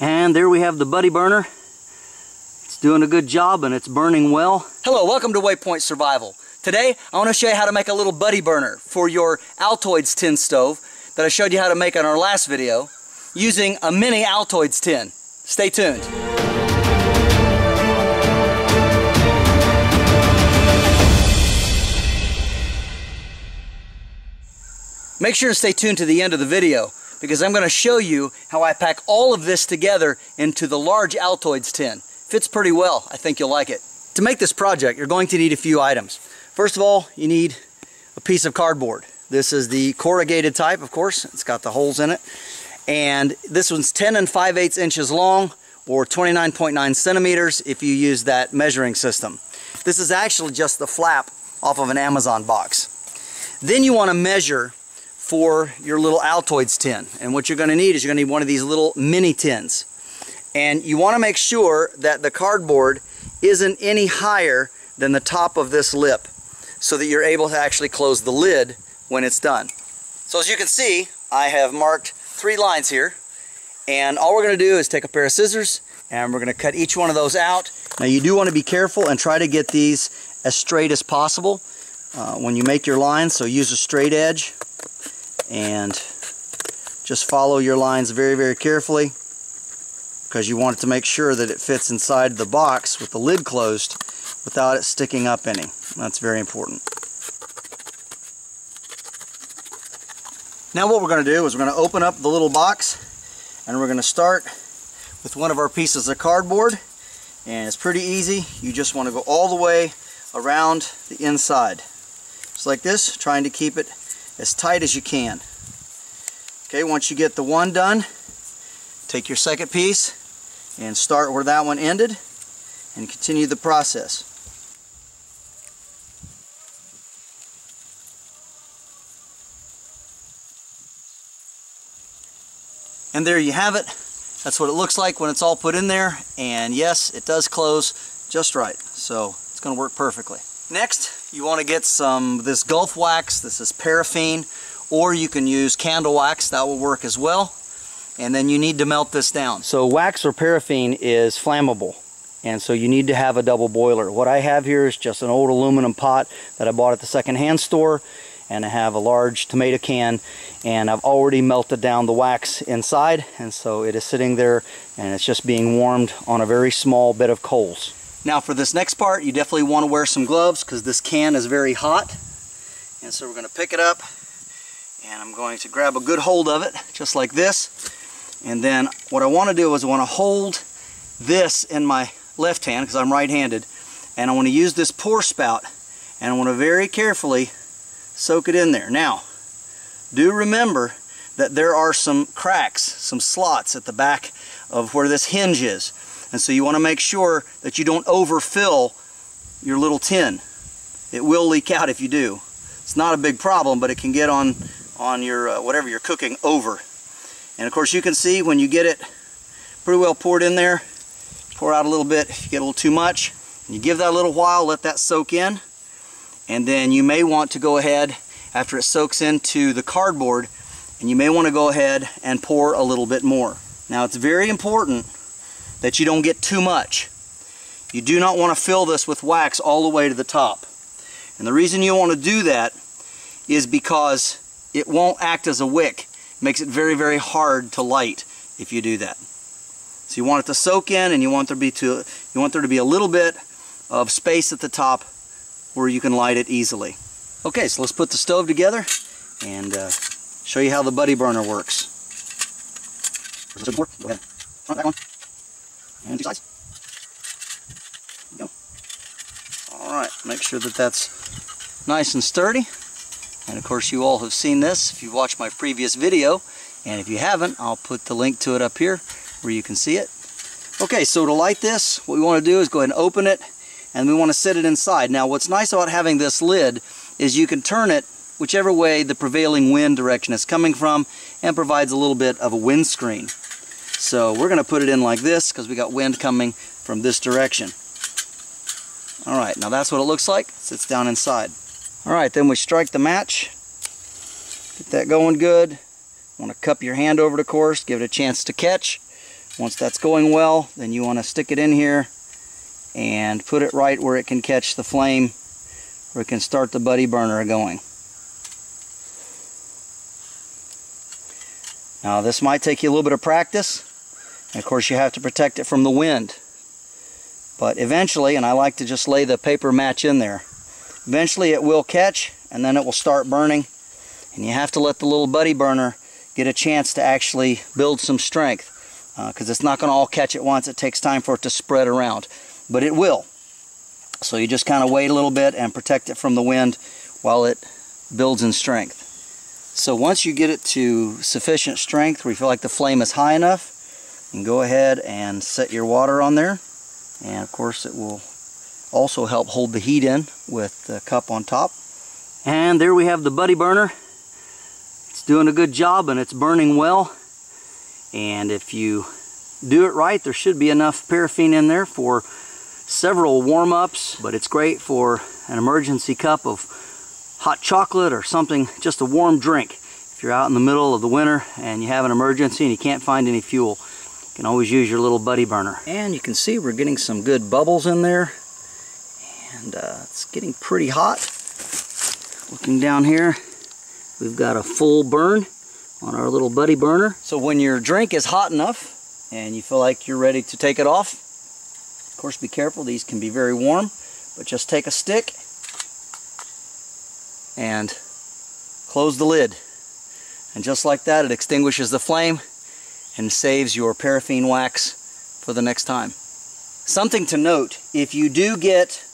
And there we have the buddy burner. It's doing a good job and it's burning well. Hello, welcome to Waypoint Survival. Today I want to show you how to make a little buddy burner for your Altoids tin stove that I showed you how to make on our last video using a mini Altoids tin. Stay tuned. Make sure to stay tuned to the end of the video because I'm going to show you how I pack all of this together into the large Altoids tin. Fits pretty well. I think you'll like it. To make this project, you're going to need a few items. First of all, you need a piece of cardboard. This is the corrugated type, of course. It's got the holes in it. And this one's 10 5/8 inches long or 29.9 centimeters if you use that measuring system. This is actually just the flap off of an Amazon box. Then you want to measure for your little Altoids tin, and what you're going to need is one of these little mini tins, and you want to make sure that the cardboard isn't any higher than the top of this lip so that you're able to actually close the lid when it's done. So as you can see, I have marked 3 lines here, and all we're going to do is take a pair of scissors and we're going to cut each one of those out. Now you do want to be careful and try to get these as straight as possible when you make your lines, so use a straight edge and just follow your lines very, very carefully because you want it to make sure that it fits inside the box with the lid closed without it sticking up any. That's very important. Now what we're going to do is we're going to open up the little box and we're going to start with one of our pieces of cardboard, and it's pretty easy. You just want to go all the way around the inside. Just like this, trying to keep it as tight as you can. Okay, once you get the one done, take your second piece and start where that one ended and continue the process. And there you have it. That's what it looks like when it's all put in there, and yes, it does close just right, so it's going to work perfectly. Next, you want to get some this Gulf wax. This is paraffin, or you can use candle wax. That will work as well. And then you need to melt this down. So wax or paraffin is flammable, and so you need to have a double boiler. What I have here is just an old aluminum pot that I bought at the secondhand store, and I have a large tomato can, and I've already melted down the wax inside, and so it is sitting there and it's just being warmed on a very small bed of coals. Now for this next part, you definitely want to wear some gloves because this can is very hot. And so we're going to pick it up and I'm going to grab a good hold of it, just like this. And then what I want to do is I want to hold this in my left hand because I'm right-handed. And I want to use this pour spout and I want to very carefully soak it in there. Now, do remember that there are some cracks, some slots at the back of where this hinge is. And so you want to make sure that you don't overfill your little tin. It will leak out if you do. It's not a big problem, but it can get on your whatever you're cooking over. And of course you can see when you get it pretty well poured in there, pour out a little bit if you get a little too much. And you give that a little while, let that soak in. And then you may want to go ahead, after it soaks into the cardboard, and you may want to go ahead and pour a little bit more. Now it's very important that you don't get too much. You do not want to fill this with wax all the way to the top. And the reason you want to do that is because it won't act as a wick. It makes it very, very hard to light if you do that. So you want it to soak in, and you want there to be a little bit of space at the top where you can light it easily. Okay, so let's put the stove together and show you how the buddy burner works. Go ahead. Turn it back on. And 2 sides. There you go. Alright, make sure that that's nice and sturdy. And of course you all have seen this if you've watched my previous video, and if you haven't, I'll put the link to it up here where you can see it. Okay, so to light this, what we want to do is go ahead and open it, and we want to set it inside. Now what's nice about having this lid is you can turn it whichever way the prevailing wind direction is coming from, and provides a little bit of a windscreen. So we're going to put it in like this because we got wind coming from this direction. Alright, now that's what it looks like. It sits down inside. Alright, then we strike the match. Get that going good. Want to cup your hand over it, of course, give it a chance to catch. Once that's going well, then you want to stick it in here and put it right where it can catch the flame, where it can start the buddy burner going. Now this might take you a little bit of practice, and of course you have to protect it from the wind. But eventually, and I like to just lay the paper match in there, eventually it will catch and then it will start burning. And you have to let the little buddy burner get a chance to actually build some strength, because it's not going to all catch at once. It takes time for it to spread around, but it will. So you just kind of wait a little bit and protect it from the wind while it builds in strength. So once you get it to sufficient strength where you feel like the flame is high enough, you can go ahead and set your water on there. And of course it will also help hold the heat in with the cup on top. And there we have the buddy burner. It's doing a good job and it's burning well. And if you do it right, there should be enough paraffin in there for several warm-ups, but it's great for an emergency cup of hot chocolate or something, just a warm drink. If you're out in the middle of the winter and you have an emergency and you can't find any fuel, you can always use your little buddy burner. And you can see we're getting some good bubbles in there, and it's getting pretty hot. Looking down here, we've got a full burn on our little buddy burner. So when your drink is hot enough and you feel like you're ready to take it off, of course be careful, these can be very warm, but just take a stick and close the lid. And just like that, it extinguishes the flame and saves your paraffin wax for the next time. Something to note, if you do get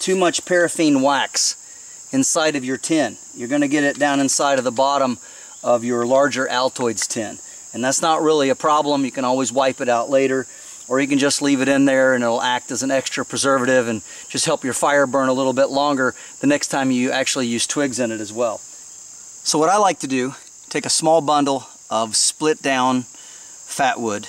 too much paraffin wax inside of your tin, you're going to get it down inside of the bottom of your larger Altoids tin. And that's not really a problem. You can always wipe it out later, or you can just leave it in there and it'll act as an extra preservative and just help your fire burn a little bit longer the next time you actually use twigs in it as well. So what I like to do, take a small bundle of split down fat wood,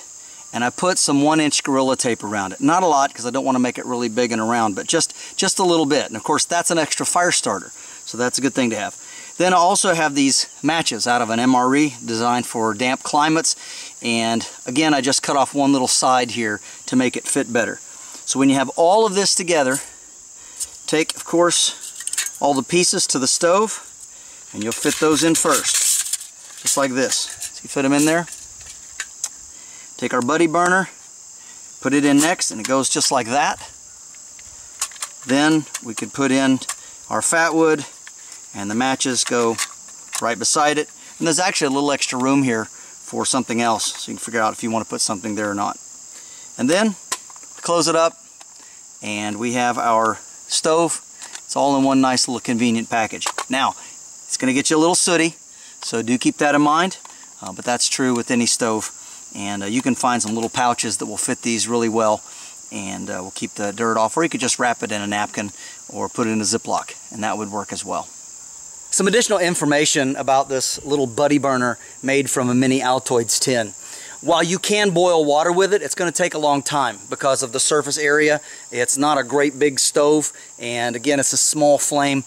and I put some 1-inch Gorilla tape around it. Not a lot, because I don't want to make it really big and around, but just a little bit. And of course that's an extra fire starter, so that's a good thing to have. Then I also have these matches out of an MRE designed for damp climates, and again I just cut off one little side here to make it fit better. So when you have all of this together, take of course all the pieces to the stove and you'll fit those in first, just like this. So you fit them in there, take our buddy burner, put it in next, and it goes just like that. Then we could put in our fat wood, and the matches go right beside it. And there's actually a little extra room here for something else, so you can figure out if you want to put something there or not. And then close it up, and we have our stove. It's all in one nice little convenient package. Now, it's going to get you a little sooty, so do keep that in mind, but that's true with any stove. And you can find some little pouches that will fit these really well, and will keep the dirt off, or you could just wrap it in a napkin or put it in a Ziploc, and that would work as well. Some additional information about this little buddy burner made from a mini Altoids tin. While you can boil water with it, it's going to take a long time because of the surface area. It's not a great big stove, and again, it's a small flame.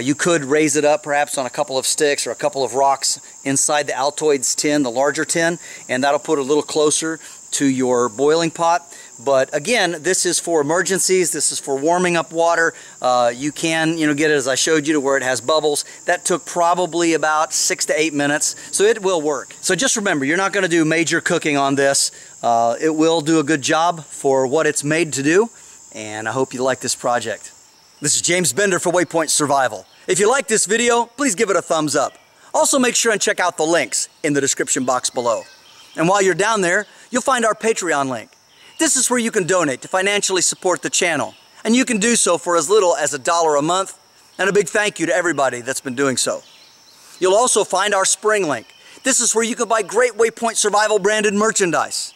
You could raise it up perhaps on a couple of sticks or a couple of rocks inside the Altoids tin, the larger tin, and that'll put it a little closer to your boiling pot. But again, this is for emergencies, this is for warming up water. You can get it, as I showed you, to where it has bubbles. That took probably about 6 to 8 minutes, so it will work. So just remember, you're not going to do major cooking on this. It will do a good job for what it's made to do, and I hope you like this project. This is James Bender for Waypoint Survival. If you like this video, please give it a thumbs up. Also make sure and check out the links in the description box below. And while you're down there, you'll find our Patreon link. This is where you can donate to financially support the channel, and you can do so for as little as $1 a month, and a big thank you to everybody that's been doing so. You'll also find our Spring link. This is where you can buy great Waypoint Survival branded merchandise.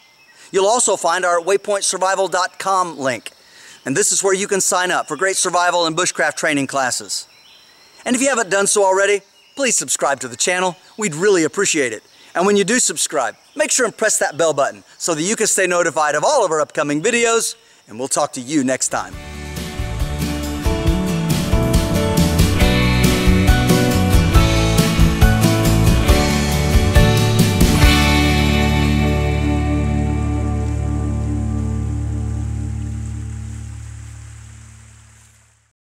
You'll also find our waypointsurvival.com link, and this is where you can sign up for great survival and bushcraft training classes. And if you haven't done so already, please subscribe to the channel. We'd really appreciate it. And when you do subscribe, make sure and press that bell button so that you can stay notified of all of our upcoming videos, and we'll talk to you next time.